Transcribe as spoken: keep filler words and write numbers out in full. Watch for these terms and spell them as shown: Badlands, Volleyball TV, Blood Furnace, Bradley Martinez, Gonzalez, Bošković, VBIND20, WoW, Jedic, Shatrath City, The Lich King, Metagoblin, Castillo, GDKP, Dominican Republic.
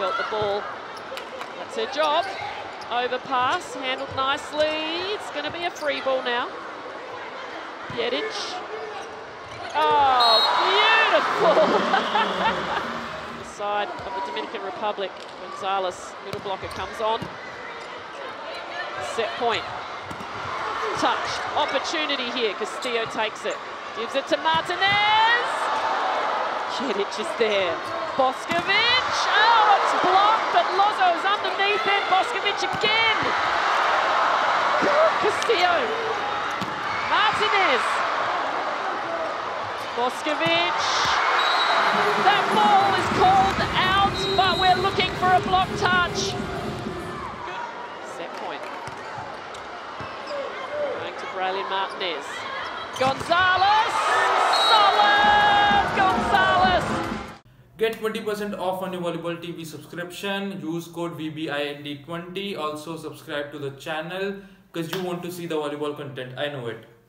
felt the ball. That's her job. Overpass, handled nicely. It's going to be a free ball now. Jedic. Oh, beautiful! Side of the Dominican Republic. Gonzalez, middle blocker, comes on. Set point. Touch. Opportunity here. Castillo takes it. Gives it to Martinez. Jedic is there. Bošković. Oh, it's blocked, but Lozo's underneath it. Bošković again. Castillo. Martinez. Bošković. That ball is called out, but we're looking for a block touch. Set point. Going to Bradley Martinez. Gonzalez! Solid! Gonzalez! Get twenty percent off on your Volleyball T V subscription. Use code V B I N D twenty. Also subscribe to the channel because you want to see the volleyball content. I know it.